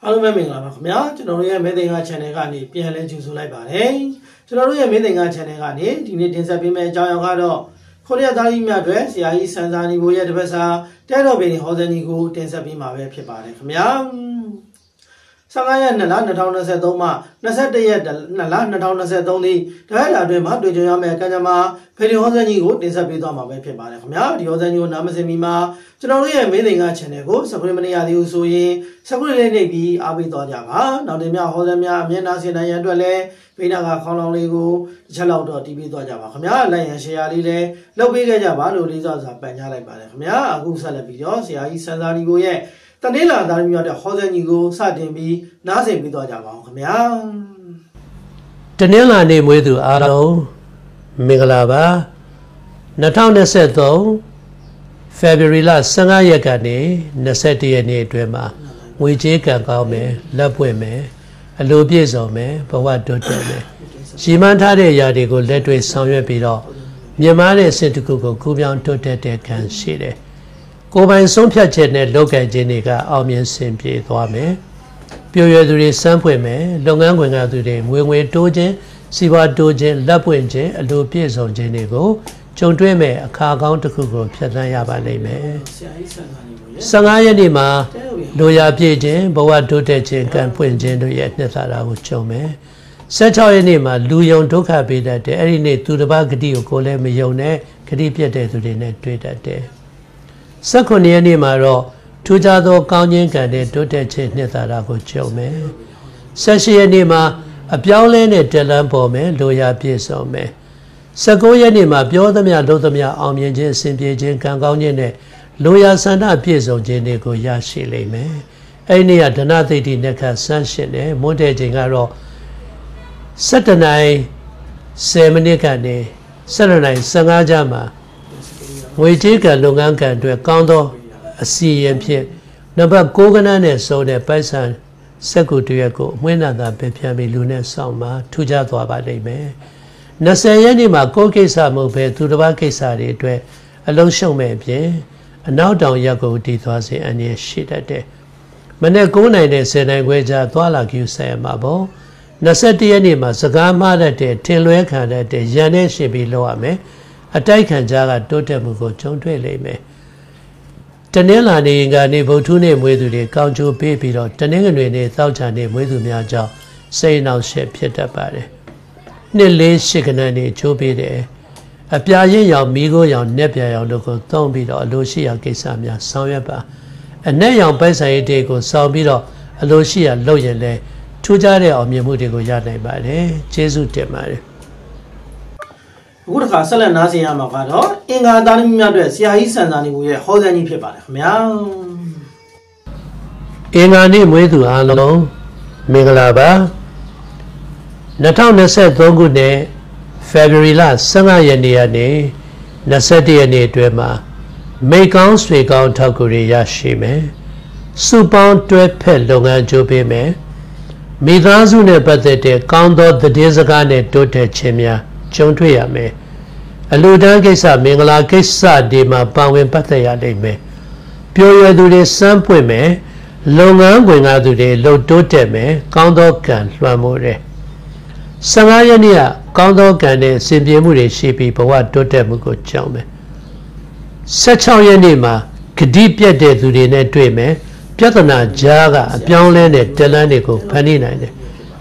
Hello, my name is Maria. Today, we are going to be able to do some things. Today, we are going to be able to do some things. Today, we are going to be able to do some things. Today, we are going to be able to do some things. Today, we are going to be able to do some things. Today, Chenaloye melinga chenego sakulemania diusuye sakulene bi abito jaga naudemia hodemia miena sinaya dole pinaga kolonglego chalaudo tibito jaga kamia layan shialile lobige jaba loliza zapanyale balemia agusala video sia isadarigo ye tanela darimia de hodenigo sadimbi nase bito jaga kamia tanela name with aro migalaba natauneseto February last, Sanga Yakani, Nasati and Edwema, Wijeka Gaume, Lapweme, Alubiezome, but what do they? Shimantade Yadigo, let way somewhere below. Miamane sent to Kuko, Kubian Tote can see it. Go by some Piachenet, Loka Jenica, Almian Simpi, Guame, Puyaduri Sampweme, Longanga today, Wingway Doje, Siva Doje, Lapwenge, Alubiezon Jenigo. Chongdweme, a car count to Kugo, Pianayaba name. Sangayanima, Doya Pijin, Boa Dutechin, and Puinjin to yet Nethara Uchome. Such our enema, Luyon took happy that the Erine to the Bagdio Cole Mione, Cadipia de to the net to that day. Sakoni enema ro, Tujado Kanyan can de Dutechin Nethara Uchome. Sashi enema, a Piolene Delampome, Doya Piesome. Sagoya Nima, Biodamia, Lodomia, Omien, Simpian, Kangone, Loya Sana, Piezo, Jenego, Yashi Lame, Ania, Danati, Neca, Sunshine, Monte Jingaro, Satanai, Samanicane, Satanai, Sangajama, Wejika, Lunganka, to a condo, a CMP, Naba Goganane, so the Paisan, Sakutuyako, Winana, Pepiami, Luna, Sama, Tujato Abademe. Nasayanima, Kokesa Mope, Tudabakesari, Dwe, Alonso Mabye, and now down Yago Ditwazi and Yeshita de Managona de Senegueja, Twala, you say, Mabo, Nasatianima, Sagama de Tilwekan de Jane Shibi Loame, Ataikan Jara Dotemugo Chontueleme. Tanela Ninga Nibo two name with the Kanju Baby or Tanegane Thoucha name with Miaja, say now Shep Pietabare. Nelly Shikanani Chubide, a Piayan Yao Migo Yao Nepia Yao Loco, Tombido, a Lucia Kisamia, Samyapa, and Nayan Pesai Dego, Sambido, a Lucia Loyale, Tujare or Mimutigo Yane Bade, Jesu de Mare. Good Castle and Naziama Vado, Inga Danimia dress, Yais and Annie, Hodani Pipa, meow. Inga name with you, Allo, Migalaba. 2023 ခုနှစ် February 15 ရက်နေ့ကနေ 21 ရက်နေ့အတွင်းမှာ မိတ်ကောင်း ဆွေကောင်း ထောက်ကူတွေ ရရှိမယ် စုပေါင်း တွဲဖက် လုပ်ငန်းကြိုးပေးမယ် မိသားစုနဲ့ ပတ်သက်တဲ့ ကောင်းသော သတင်းစကားနဲ့ တိုးတက်ခြင်းများ ကြုံတွေ့ရမယ် အလူတန်းကိစ္စ မင်္ဂလာကိစ္စတွေမှာ ပါဝင် ပတ်သက်ရနိုင်မယ် ပျော်ရွယ်သူတွေ စမ်းပွင့်မယ် လုပ်ငန်းဝင်ငါသူတွေ လှုပ်တိုးတက်မယ် ကောင်းသောကံ လွှမ်းမိုးတယ် Sangayania, Gondo Gane, Simbiamuri, Shibi, Boa Dotemugo Chome. Such our enema, Kadipia de Dudine Dweme, Piatana, Jaga, Pianlene, Delanico, Panine.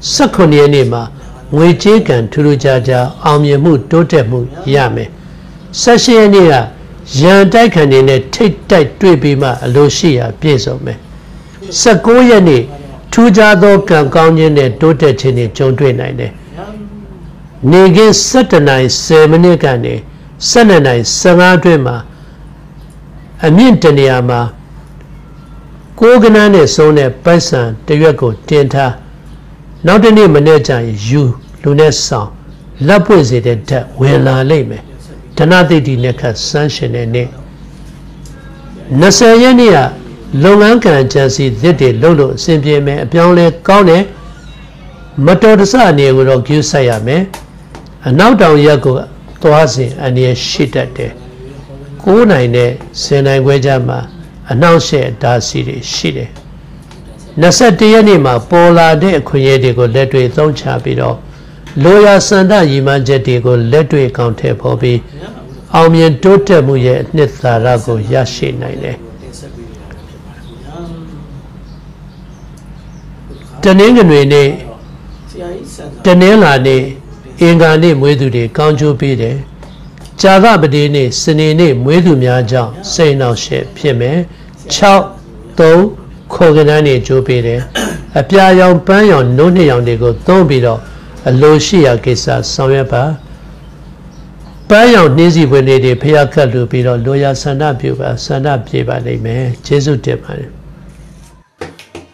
Sakoni enema, Wijigan, Turujaja, Amyamu, Dotemu, Yame. Sashiania, Jean Dakanine, Tate Dite Dwibima, Lucia, Piezome. Sagoyani. Tujado Kangan and Dotechini, John Dwayne. Nigin Satanai, Samanicani, Sananai, Samadrema, Amintaniama, Goganane, Sone, Bison, Diego, Denta, not the name manager is you, Lunessa, La Presidenta, Willa Lame, Tanati Dineca, Sunshine and Nasayania. Longanka Jansi did Lolo, simply me, a Pianle, Gone, Matodasani will accuse Sayame, and now down Yago, Toasi, and ye shit at day. Go nine, Senanguejama, Javabadini, Sinini, Muidu Miaja, say now ship, Pime, Chow, Do, Koganani, Jupire, a Piayon Payon, Noni on the go, Dombido, a Loshia Kisa, Samapa, Payon Nizi when they Piaka Lupido, Loya Sanapuba, Sanapiba, they may, Jesu Deman.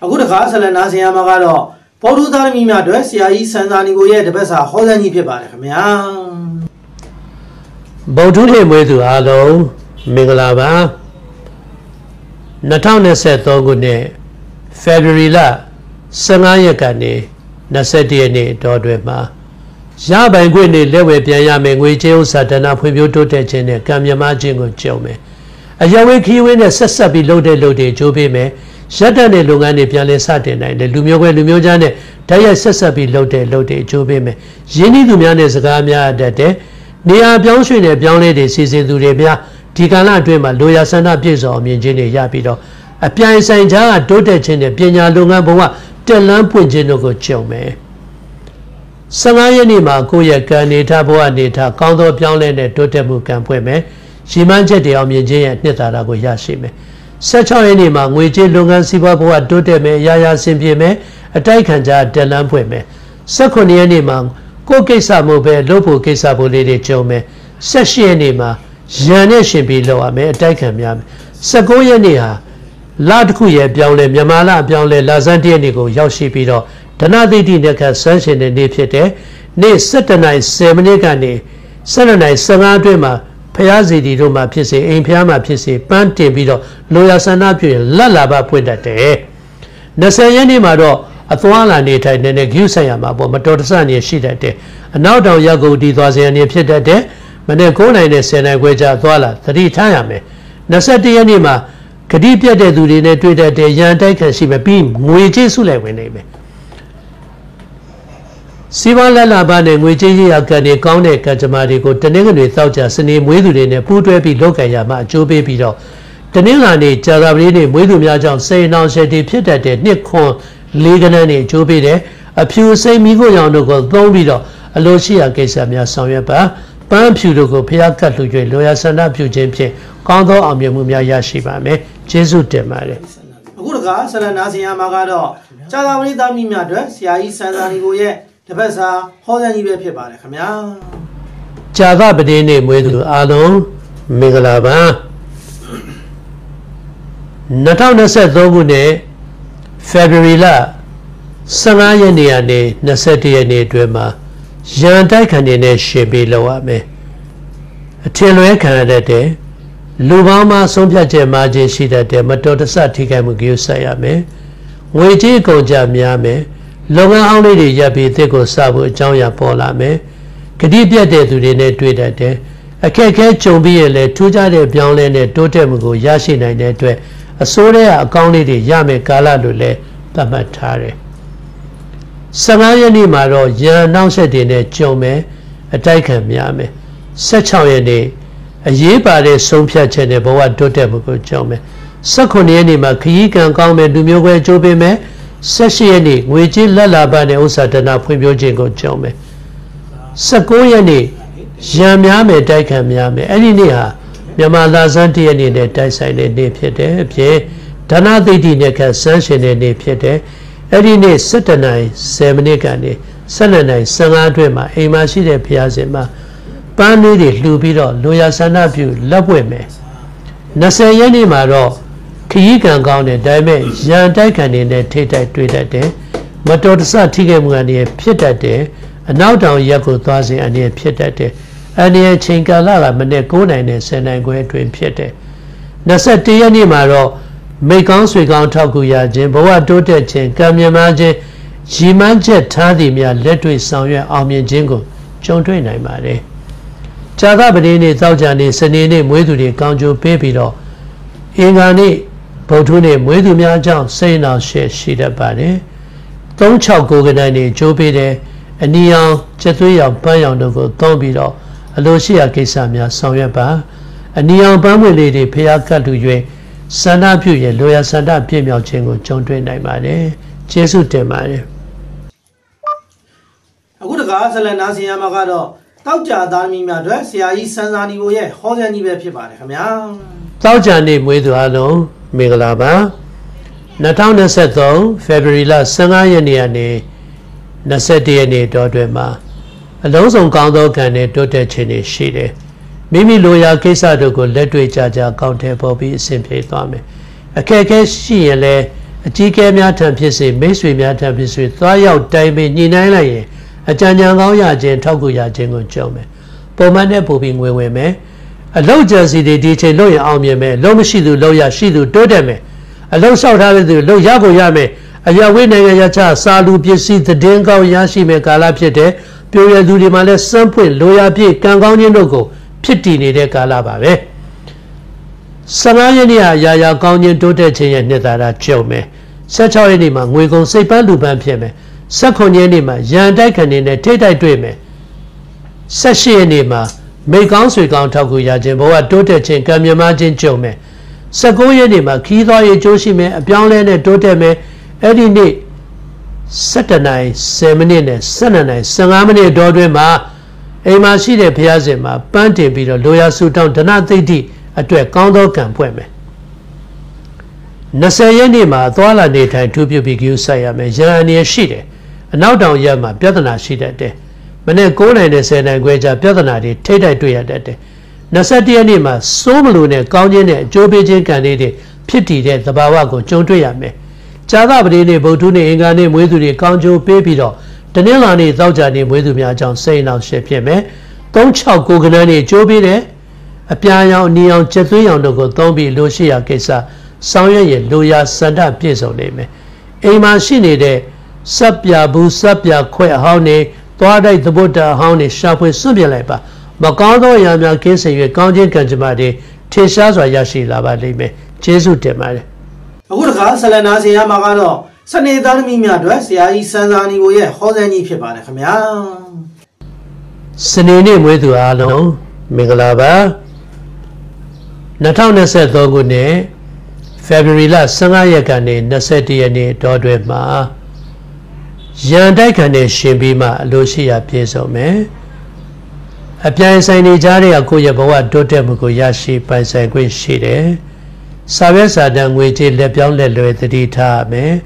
A good castle and Asia Magalo, Poduda Mima dress, Yai Sananigoya, the Bessa, Holani Piba. Baudule Mwedu Alo, Mingalaba Natana said Dogune, Federilla, Sangayakane, Nasetiene, Dodwema. Zabangwini Lewe Piayame, Wejeo Satana, Pubuto Tene, Kamyamajingo Jome. A Yaweki win a Sessa below the Lode Jobime, Satane Lungani Piale Satana, the Lumiojane, Taya Sessa below the Lode Jobime. Jenny Lumianes Gamia that Nia Bianchi, a Bianchi, the season to Rebia, Ticana Dwema, Loya Santa Pizzo, Mingini Yapido, a Pian Saint Jara, Dotachin, a Pina Lunga Boa, Tel Lampo Genogo Chome. Sangayanima, Goya Ganita Boanita, Condo Bianchi, the Dotemu Campueme, Shimanje, the Omiji, and Netarago Yashime. Such are anima, which Lungan Sibaboa, Doteme, Yaya Simpieme, a Taikanja, Tel Lampueme. Secondly, anima. Kokesa Mobe, Lopo Kesabole de Chome, Sashianima, Janeshin below me, Taikam Yam, Sagoyania, Ladkuye, Bianle, Yamala, Bianle, Lazandianigo, Yoshipido, Tanadi Dinaka, Sanchin and Nipete, Ne Satanai Seminegani, Satanai Samadrema, Piazzi di Roma Pisi, Impiama Pisi, Pante Bido, Loya Sanapu, Lalaba Puedate. Nasayanimado. Athuala Nita and a Gusayama, Matosani Shidate, and now down Yago di Dwazani Piedate, Manacona in a Senagueja Athuala, three Tayame, Nasati Anima, Cadipia de Dudine Twitter de Yanta can see a beam, Muiji Sulewiname. Sivala Labane, Muiji Akane, Kone, Kajamarico, Tenegan without Jasani, Muidudin, a Putuepi Lokayama, Jobe Pido, Tenilani, Jarabini, Muidumiajan, say now Shadi Pietate, Nikon. Liganani, Jupiter, a pure same Migoyanogo, Domido, a Lucia Casamia Samyapa, Pampudogo, Piaca to Joya Sana Pujempe, Condo Amyamumia Yashibame, Jesu de Mare. Gurga, Salanazia Magado, Chalavida Mimia dress, Yai Sananigoye, the Bessa, Holani Pepa, Camia. Java Bedene with Alo, Migalaba Natana said Dogune. Federilla Sanayaniane, Nasetiane Drema, Jean Dacanine Shebiloame. A Tilway Canada, Lubama Sompia Gemaji Shida de Matotasatica Mugusayame, Weji Gojamiame, Longa only Yabi Tego Sabu Joya Polame, Cadibia de Dudine Twidate, a Keke Chobiele, Tuja de Bianlene, Dotemugo Yashina Netwe. A Soria, a county, Yame Galadule, Pamatare. Samayani Maro, Yan Nansadine, Jome, a Taikam Yame. Sachayani, a Yibade, Sompia Cheneboa, Dotemugo Jome. Sakoniani, Makiikan, Gome, Dumiogue, Jobeme, Sashiani, Wiji Lalabane, Usadana, Puyojengo Jome. Sakoyani, Yamiame, Taikam Yame, Eliniha. Yamala Santiani de Taisai de Piete, Pie, Tanadi Dineka, Sanchin de Piete, Edine Satanai, Seminegani, Sananai, Sangadrema, Emashi de Piazema, Panidi, Lubido, Luya Sanapu, Labueme, Nasayani Maro, Kiyikan Gown and Dime, Jan Daikani de Tita Twitate, Matosa Tigamani, Pietate, and now down Yako Tazi and Pietate. Ania Chinkala, Manekunines and I went to impiete. Nasati Animaro, Makons we gone Takuyaje, Boa Dote Chin, Kamyamaje, Jimanje Tadimia, Letui Sanya, Army Jingo, John Twain, I marry. Chagabini, Taujani, Senini, Mudu, Kanju, Pepido, Ingani, Boutouni mouidumia jang seyna she shidabane. Tong chao goganani jobide. Aniang chetuyang panyang novo tombiro. Alosia kesamia sangyaba. Aniang bamwele de peyakatu yue. Sana puye loya sana pimia chengo chongtwe naimane. Jesu temane. Agudaka sala nasia magado. Tauja dami madre, siya yi sanzani woye. Hoja nibe pibane kamia. Tauja ni mouidu alon. Migalaba, Natana Seto, February 15 Nasettiani Dodwema, Alonso Gando Cane Dotechini Shide, Mimi Loya Kesa to go Ledwe Jaja County Bobby simply Tome. A Keke Shiele, a Chike Miatan Pisi, Mesri Miatan Pisi, Thayao Dame Ninaye, a Janyanga Jen Toguya Jengo Jome, Bomane Bobby Weme. A low jersey de DJ Loya Almiame, Loma Shidu Loya Shidu Dodeme, a low South Avenue, Low Yago Yame, a Yawina Yacha, Salu Pisi, the Dengo Yashime Galapete, Puria Dudimale, Sample, Loya P, Gangonia Nogo, Pitini de Galababe. Sanayania Yaya Gonian Dodeche and Netara Chome, such our enema, we go say Banduban Pieme, Sakonyanima, Yandakan in a Tedai Dreame, Sashi enema. Make on sweet on Takuyajem or a dotage Gamyamajin Jome. Sagoyanima, Kidoy Joshime, a Bianlene Doteme, Edine Satanai, Seminine, Sananai, Sangamine Dodrema, Emashide Piazema, Bante Bido, Loya Sudan, Tanate D, a Dwekondo Campueme. Nasayanima, Dwala Neta, Tubu Bigusayame, Janania Shide, and now down Yama, Biadana Shide. Mane Golan is an Anguija Piadanati, Tata Duyadate. Nasatianima, Somalune, Gaunian, Jobijin Canidi, Piti de Tabawago, Jondriame. Jadabini, Botuni, Ingani, Widuri, Ganjo, Babido, Danilani, Daujani, Widumia, John Sayna, Shepieme, Don Chao Goganani, Jobine, a piano, Neon, Jetuyan, Dombi, Lucia, Kesa, Sanyan, Luya, Santa, Piezo name. Emashini de Sapia, Bu Sapia, Que Hone. The Buddha hound is sharp with Subialeba. Magando Yamia Kiss and your Ganjan Kanjamadi, Tisha or Yashi Lava Lime, Jesu Temari. A good house, Salanasi Yamagano, Sunday Darmimia dress, Yai Sanani Woye, Hosani Pibanamia. Sanini with you, Alon, Migalaba Natana said Dogune, February last, Sanayakani, Nasetiani, Dodwema. Yandakane Shibima, Lucia Piesome. A Piansani Jaria Kuyaboa Dotem Kuyashi by Sanguin Shide. Savesa dan Wiji Lepion Lelue the Dita me.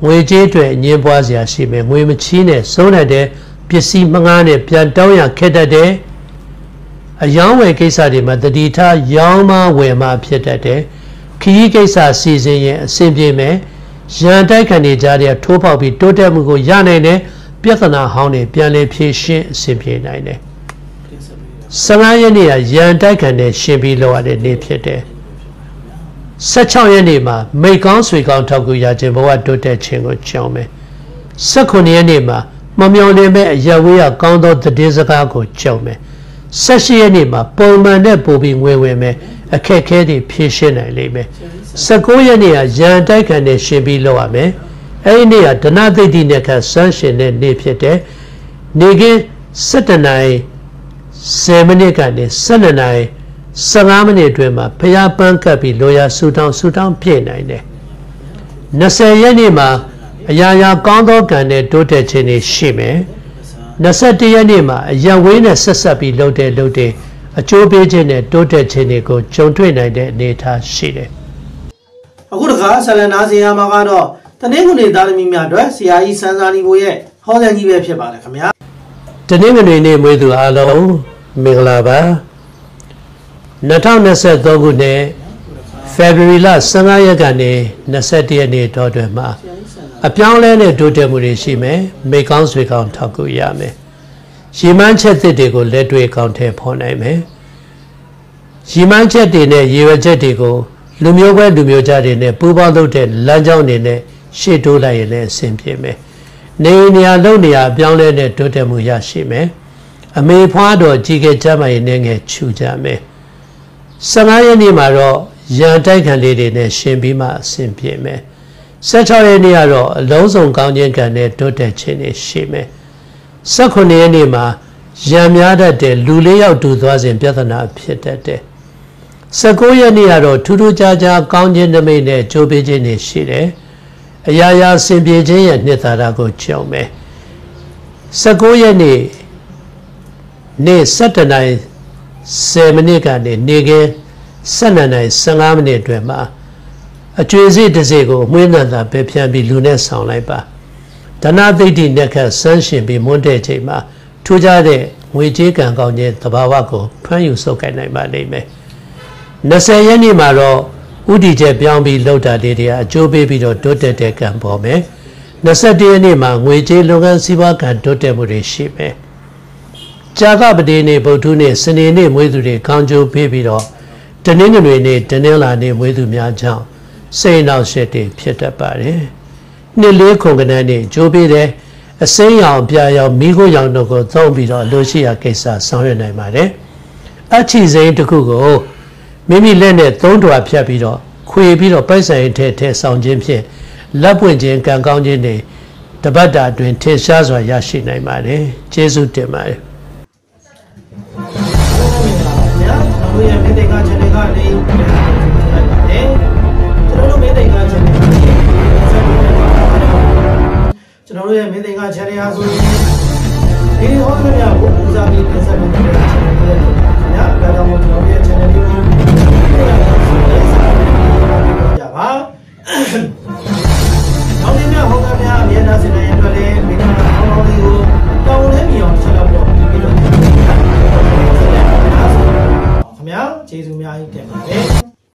Wiji to Niboisia Shime, Wimchine, Sonade, Pisi Mangane, Piantoya Kedade. A young way Kesadima the Dita, Yama Wema Pietade. Kikesa season simply me. Yandakane Jaria Topa be Dotemugo Yanene, Piatana Honey, Piane Pishi, Simply Nine. Sanayania Yandakane Shimbi Loa de Nipiate. Such our enema, make on sweet on Takuyajemoa Dote Chingo Chome. Sakuni enema, Mamioneme Yawea Gondo the Dizago Chome. Sashi enema, Bowman Bobby Weweme, a Kakedi Pishin I Leme. Sakoyania, Yandakan, and Shibi Loame, Ania, Donate Dineka, Sunshine, and Nipiate, Nigge, Satanai, Semenicani, Sananai, Salamani Drema, Paya Bankabi, Loya Sudan, Sudan, Pienine. Nasayanima, Yaya Gondo Gane, Dotechini, Shime, Nasatianima, Yawina Sasabi, Lode, Lode, a Jobejine, Dotechini, go, John Twinide, Neta, Shide. A good house, Salanazia Magano, the Neguni Darmimia dress, Yai Sanzani Boye, Hosan Yves Pibana. The Neguni name with you, Alo, Miglava Natana said Dogune, February last, Sanayagane, Nasetiani Dodema. A Pianlane Dodemuni Shime, make on sweet on Takuyame. She manchette de go, let we count upon him. She manchette in a year jettigo. Lumioba Lumioja in a Pubadote, Lajon in a Shedola in a Simpime. Nenia Lonia, Bianlene Totemuyashime. A May Pado, Jigajama in a Chujame. Sanayani Maro, 19 Sananai sangamne dwema. A chwezi dzego mwenanda pe pyan bi lu ne saung lai ba. Dana thitti nekha sanshin bi mondae chei ma thuja de ngwe che kan kaung nyin tabawa ko phwan yu sauk kai nai ma lai me. 20 yak ni ma ro uti che pyaung bi laut ta de a chou pe bi ro dot tet de kan paw me. 21 yak ni ma ngwe che lokan siwa kan dot tet mu de shi me. Jaga pade ne bodhu ne sane ne mwe tu de kaung chou pe bi ro Teningane, Tenelane, Widu Mianjang, say now shetty, Pieta Pare. Nile Conganani, Jobide, a say young Piao, Migo Yang no go, Zombida, Lucia Kesa, Sanrena Mare. Achi Zain to Kugo, Mimi Lenet, Thondua Piapido, Quibino Pesa in Tete, San Jimpe, Lapuinjin, Ganganjine, Tabata, Twin Teshazwa Yashina Mare, Jesu Temare. Jésus m'a dit